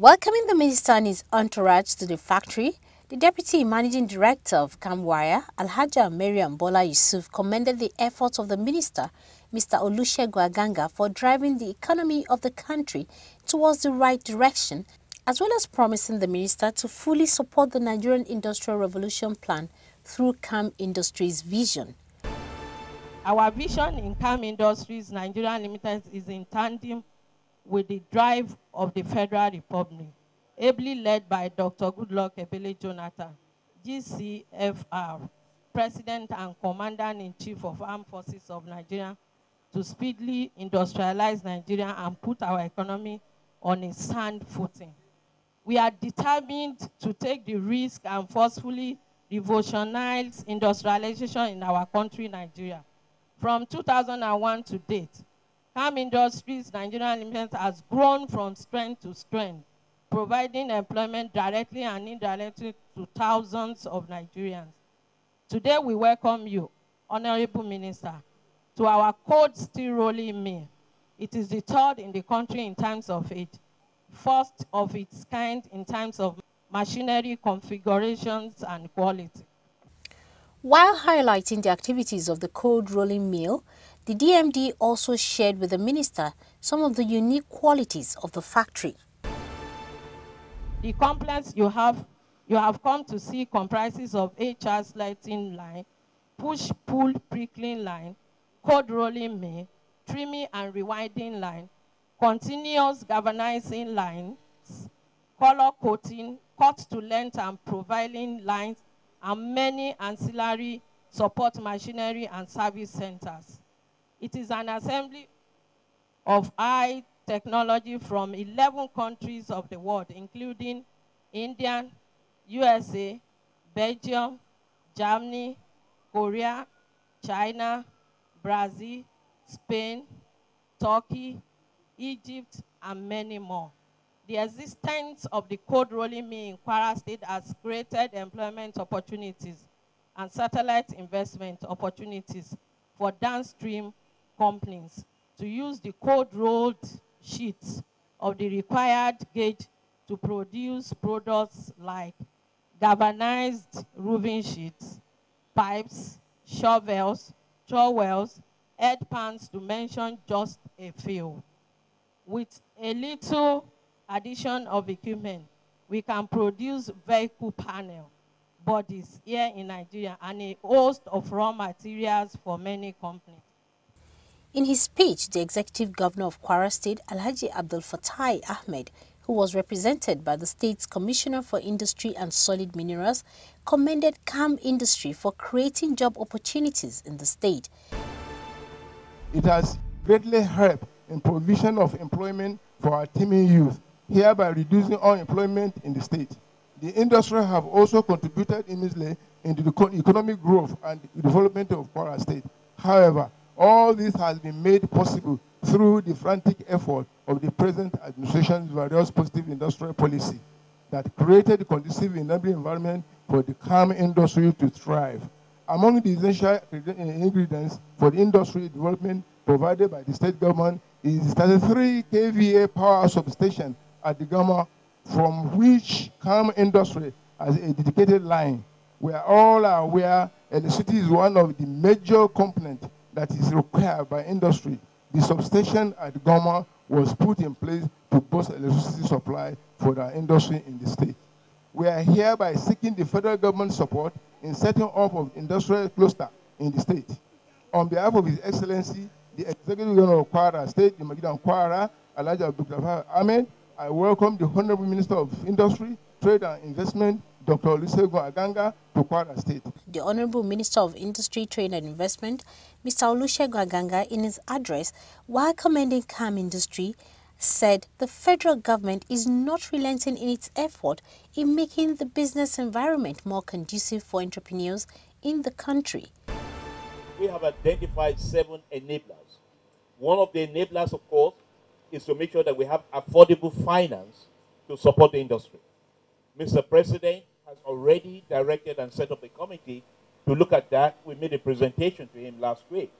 Welcoming the minister and his entourage to the factory, the Deputy Managing Director of KAM Wire, Alhaja Maryam Bola Yusuf, commended the efforts of the minister, Mr. Olusegun Aganga, for driving the economy of the country towards the right direction, as well as promising the minister to fully support the Nigerian Industrial Revolution Plan through KAM Industries' vision. Our vision in KAM Industries Nigeria Limited is in tandem with the drive of the Federal Republic, ably led by Dr. Goodluck Ebele Jonathan, GCFR, President and Commander-in-Chief of Armed Forces of Nigeria, to speedily industrialize Nigeria and put our economy on a sound footing. We are determined to take the risk and forcefully revolutionize industrialization in our country, Nigeria. From 2001 to date, KAM Industries Nigeria Limited has grown from strength to strength, providing employment directly and indirectly to thousands of Nigerians. Today we welcome you, Honorable Minister, to our Cold Steel Rolling Mill. It is the third in the country in terms of age, first of its kind in terms of machinery configurations and quality. While highlighting the activities of the cold rolling mill, the DMD also shared with the minister some of the unique qualities of the factory. The complex you have come to see comprises of HR slitting line, push-pull prickling line, cold rolling mill, trimming and rewinding line, continuous galvanizing lines, color coating, cut to length and profiling lines, and many ancillary support machinery and service centers. It is an assembly of high technology from 11 countries of the world, including India, USA, Belgium, Germany, Korea, China, Brazil, Spain, Turkey, Egypt, and many more. The existence of the cold rolling mill in Kwara State has created employment opportunities and satellite investment opportunities for downstream companies to use the cold rolled sheets of the required gauge to produce products like galvanized roofing sheets, pipes, shovels, trowels, head pans, to mention just a few. With a little addition of equipment, we can produce vehicle panel bodies here in Nigeria and a host of raw materials for many companies. In his speech, the Executive Governor of Kwara State, Alhaji Abdulfatah Ahmed, who was represented by the state's Commissioner for Industry and Solid Minerals, commended KAM Industry for creating job opportunities in the state. It has greatly helped in provision of employment for our teeming youth, hereby reducing unemployment in the state. The industry have also contributed immensely into the economic growth and development of Kwara State. However, all this has been made possible through the frantic effort of the present administration's various positive industrial policy that created a conducive environment for the KAM industry to thrive. Among the essential ingredients for the industry development provided by the state government is 33 kVA power substation at the Gama, from which KAM Industry has a dedicated line. We are all aware electricity is one of the major components that is required by industry. The substation at Gama was put in place to boost electricity supply for the industry in the state. We are hereby seeking the federal government support in setting up of industrial cluster in the state. On behalf of His Excellency, the Executive Governor of Kwara State, the Magidan Kwara, Alhaji Abdulfatah Ahmed, I welcome the Honorable Minister of Industry, Trade and Investment, Dr. Olusegun Aganga, to Kwara State. The Honorable Minister of Industry, Trade and Investment, Mr. Olusegun Aganga, in his address, while commending KAM Industry, said the federal government is not relenting in its effort in making the business environment more conducive for entrepreneurs in the country. We have identified 7 enablers. One of the enablers, of course, is to make sure that we have affordable finance to support the industry. Mr. President has already directed and set up a committee to look at that. We made a presentation to him last week,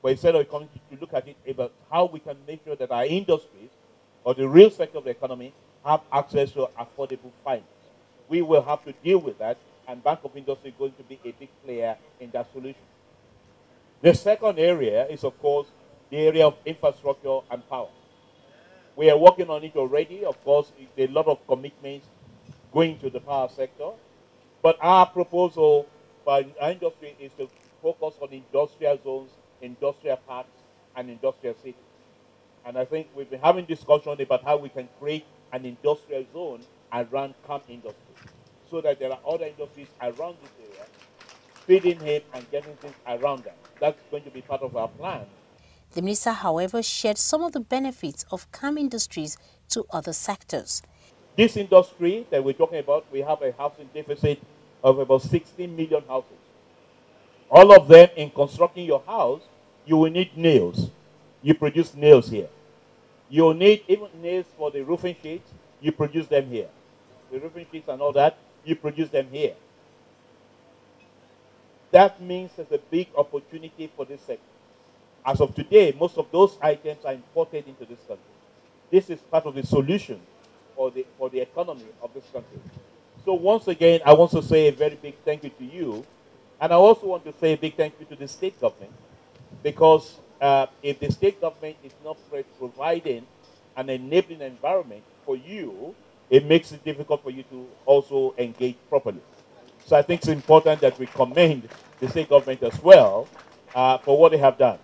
but he set up a committee to look at it about how we can make sure that our industries, or the real sector of the economy, have access to affordable finance. We will have to deal with that, and Bank of Industry is going to be a big player in that solution. The second area is, of course, the area of infrastructure and power. We are working on it already. Of course, there are a lot of commitments going to the power sector. But our proposal for our industry is to focus on industrial zones, industrial parks, and industrial cities. And I think we've been having discussions about how we can create an industrial zone around KAM Industry, so that there are other industries around this area feeding it and getting things around them. That's going to be part of our plan. The minister, however, shared some of the benefits of KAM Industries to other sectors. This industry that we're talking about, we have a housing deficit of about 16 million houses. All of them, in constructing your house, you will need nails. You produce nails here. You'll need even nails for the roofing sheets. You produce them here. The roofing sheets and all that, you produce them here. That means there's a big opportunity for this sector. As of today, most of those items are imported into this country. This is part of the solution for the economy of this country. So once again, I want to say a very big thank you to you. And I also want to say a big thank you to the state government, because if the state government is not providing an enabling environment for you, it makes it difficult for you to also engage properly. So I think it's important that we commend the state government as well for what they have done.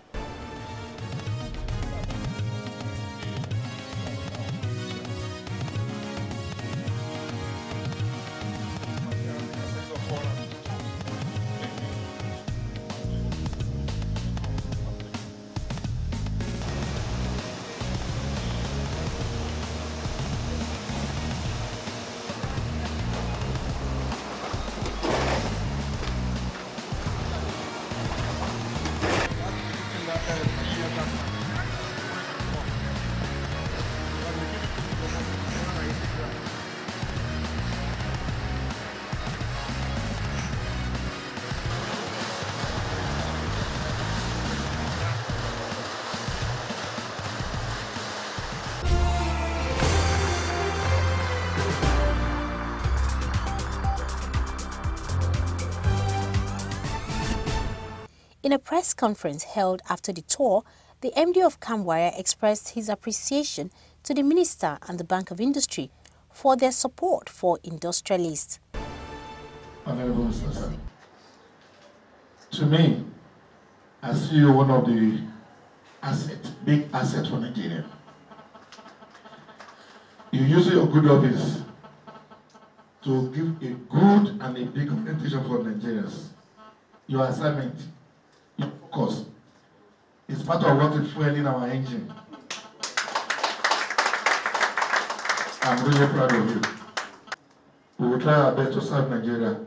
In a press conference held after the tour, the MD of KAM Wire expressed his appreciation to the Minister and the Bank of Industry for their support for industrialists. Honourable Sir, to me, I see you one of the big assets for Nigeria. You use your good office to give a good and a big representation for Nigerians. Your assignment, of course, it's part of what is fueling our engine. I'm really proud of you. We will try our best to serve Nigeria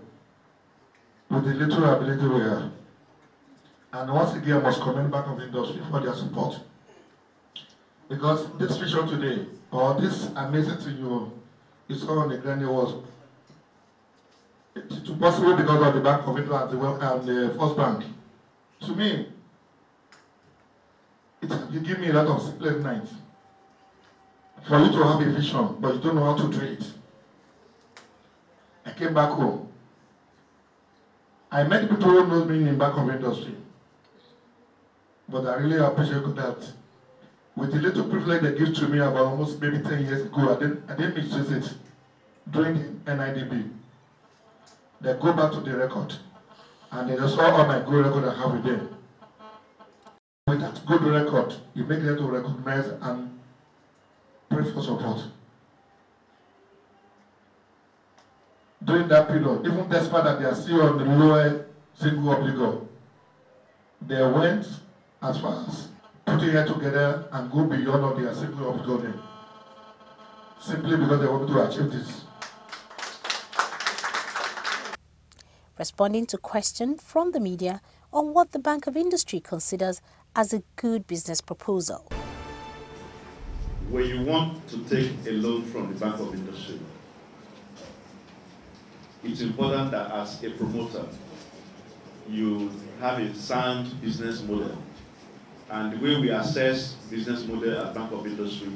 with the little ability we have. And once again, I must commend Bank of Industry for their support. Because this vision today, or this amazing thing you saw on the granny was possible because of the Bank of Industry and the First Bank. To me, you give me a lot of sleepless nights. For you to have a vision, but you don't know how to do it. I came back home. I met people who know me in Bank of Industry. But I really appreciate that. With the little privilege they give to me about almost maybe 10 years ago, I didn't misuse it during the NIDB. They go back to the record. And they saw all my good record I have with them. With that good record, you make them to recognize and pray for support. During that period, even despite that they are still on the lower single obligo, they went as far as putting it together and go beyond on their single obligo name, simply because they want to achieve this. Responding to questions from the media on what the Bank of Industry considers as a good business proposal. When you want to take a loan from the Bank of Industry, it's important that as a promoter, you have a sound business model. And the way we assess business model at Bank of Industry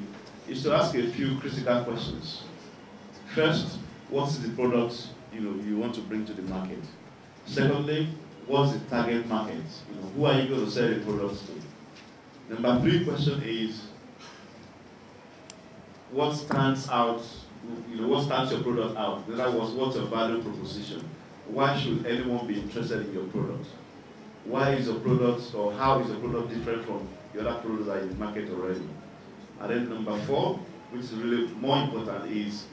is to ask a few critical questions. First, what's the product you want to bring to the market? Secondly, what's the target market? Who are you going to sell the products to? Number three question is, what stands out? What stands your product out? In other words, what's your value proposition? Why should anyone be interested in your product? Why is your product, or how is your product different from the other products that are in the market already? And then number four, which is really more important, is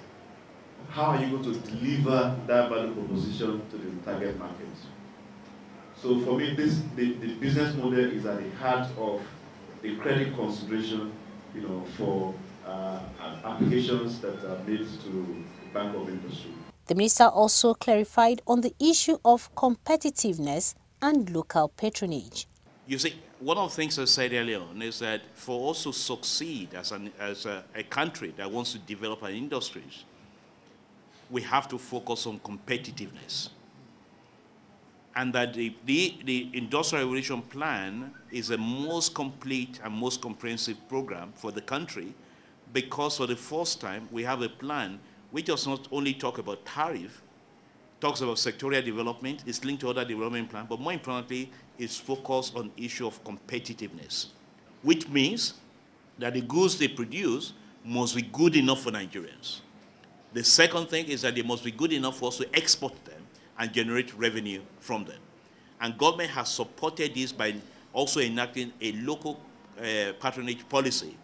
how are you going to deliver that value proposition to the target market? So for me, the business model is at the heart of the credit consideration, for applications that are made to the Bank of Industry. The minister also clarified on the issue of competitiveness and local patronage. You see, one of the things I said earlier on is that for us to succeed as a country that wants to develop our industries, we have to focus on competitiveness. And that the Industrial Revolution Plan is the most complete and most comprehensive program for the country, because for the first time we have a plan which does not only talk about tariff, talks about sectorial development, it's linked to other development plans, but more importantly, it's focused on the issue of competitiveness, which means that the goods they produce must be good enough for Nigerians. The second thing is that they must be good enough for us to export them and generate revenue from them. And government has supported this by also enacting a local patronage policy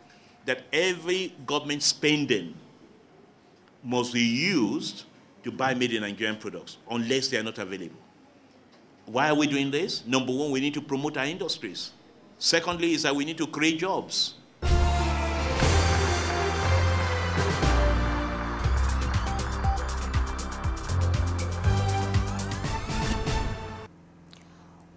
that every government spending must be used to buy made in Nigerian products, unless they are not available. Why are we doing this? Number one, we need to promote our industries. Secondly, is that we need to create jobs.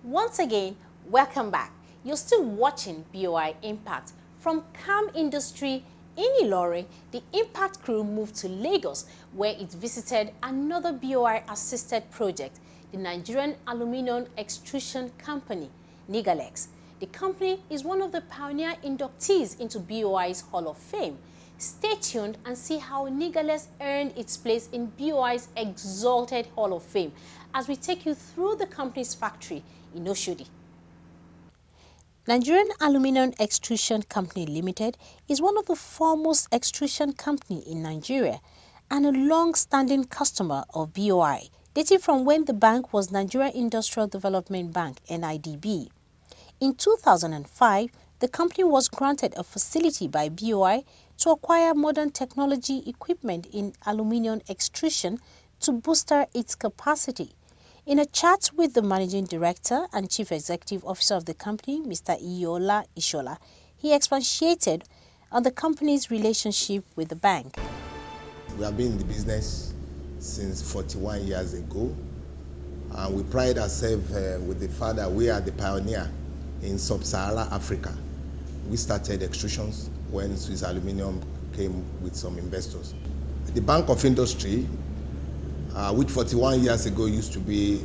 Once again, welcome back. You're still watching BOI Impact. From KAM Industry in Ilorin, the Impact crew moved to Lagos, where it visited another BOI-assisted project, the Nigerian Aluminium Extrusion Company, NIGALEX. The company is one of the pioneer inductees into BOI's Hall of Fame. Stay tuned and see how NIGALEX earned its place in BOI's exalted Hall of Fame as we take you through the company's factory in Oshodi. Nigerian Aluminium Extrusion Company Limited is one of the foremost extrusion companies in Nigeria and a long-standing customer of BOI, dating from when the bank was Nigeria Industrial Development Bank, NIDB. In 2005, the company was granted a facility by BOI to acquire modern technology equipment in aluminium extrusion to bolster its capacity. In a chat with the Managing Director and Chief Executive Officer of the company, Mr. Iola Ishola, he expatiated on the company's relationship with the bank. We have been in the business since 41 years ago, and we pride ourselves with the fact that we are the pioneer in sub-Saharan Africa. We started extrusions when Swiss Aluminium came with some investors. The Bank of Industry, which 41 years ago used to be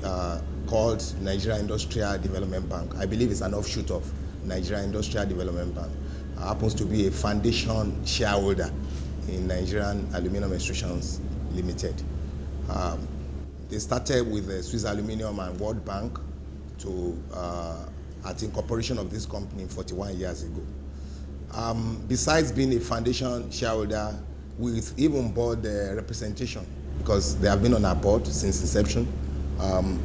called Nigeria Industrial Development Bank. I believe it's an offshoot of Nigeria Industrial Development Bank. Happens to be a foundation shareholder in Nigerian Aluminium Extrusions Limited. They started with Swiss Aluminium and World Bank to at incorporation of this company 41 years ago. Besides being a foundation shareholder, we've even bought the representation, because they have been on our board since inception.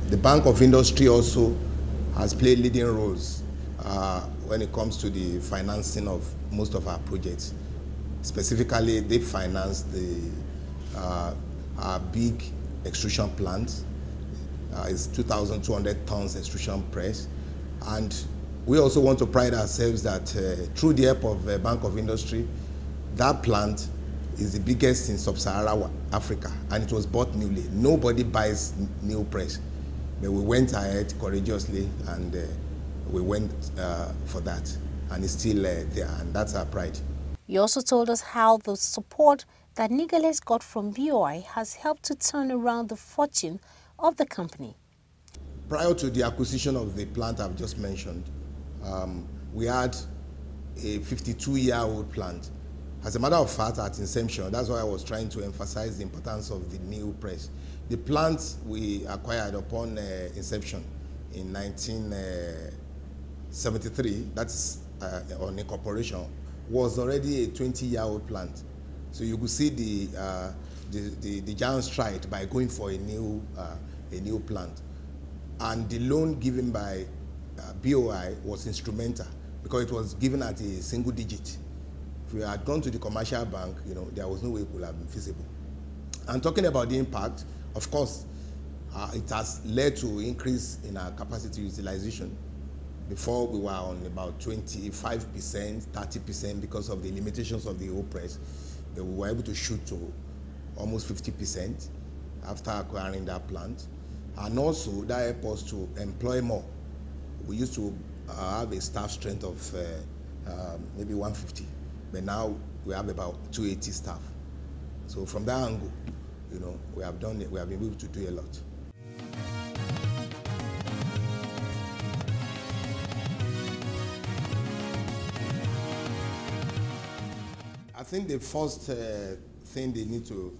The Bank of Industry also has played leading roles when it comes to the financing of most of our projects. Specifically, they financed our big extrusion plant. It's 2,200 tons extrusion press. And we also want to pride ourselves that through the help of the Bank of Industry, that plant is the biggest in sub-Saharan Africa, and it was bought newly. Nobody buys new press, but we went ahead courageously and we went for that, and it's still there, and that's our pride. You also told us how the support that NIGALEX got from BOI has helped to turn around the fortune of the company. Prior to the acquisition of the plant I've just mentioned, we had a 52-year-old plant. As a matter of fact, at inception, that's why I was trying to emphasize the importance of the new press. The plant we acquired upon inception in 1973, that's on incorporation, was already a 20-year-old plant. So you could see the giant stride by going for a new plant. And the loan given by BOI was instrumental because it was given at a single digit. If we had gone to the commercial bank, you know, there was no way it would have been feasible. And talking about the impact, of course, it has led to increase in our capacity utilization. Before we were on about 25%, 30% because of the limitations of the old press. We were able to shoot to almost 50% after acquiring that plant. And also that helped us to employ more. We used to have a staff strength of maybe 150, but now we have about 280 staff. So from that angle, you know, we have done it. We have been able to do a lot. I think the first thing they need to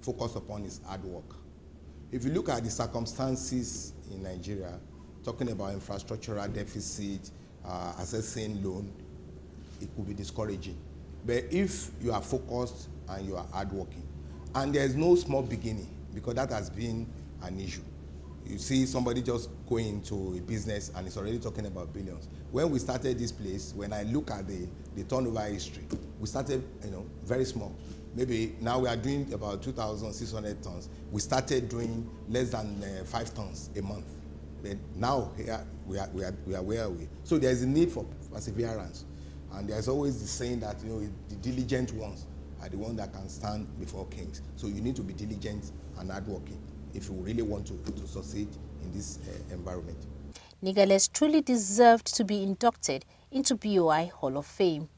focus upon is hard work. If you look at the circumstances in Nigeria, talking about infrastructural deficit, accessing loan, it could be discouraging. But if you are focused and you are hardworking, and there is no small beginning, because that has been an issue. You see somebody just going into a business and it's already talking about billions. When we started this place, when I look at the turnover history, we started, you know, very small. Maybe now we are doing about 2,600 tons. We started doing less than 5 tons a month. But now here we are where are we? So there is a need for perseverance, and there is always the saying that, you know, the diligent ones are the ones that can stand before kings. So you need to be diligent and hardworking if you really want to succeed in this environment. NIGALEX truly deserved to be inducted into BOI Hall of Fame.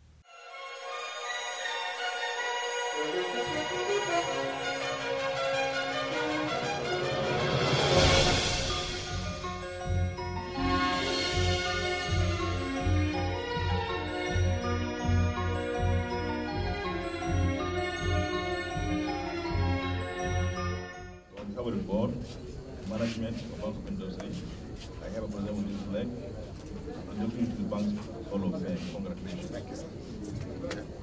Management of Bank of Industry. I have a present with this flag. I'm looking to the Bank Hall of Fame. Congratulations. Thank you.